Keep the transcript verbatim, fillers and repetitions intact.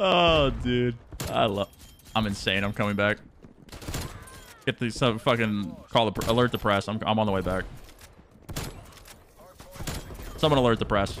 Oh, dude. I love... I'm insane. I'm coming back. Get these uh, fucking... Call the... Alert the press. I'm, I'm on the way back. Someone alert the press.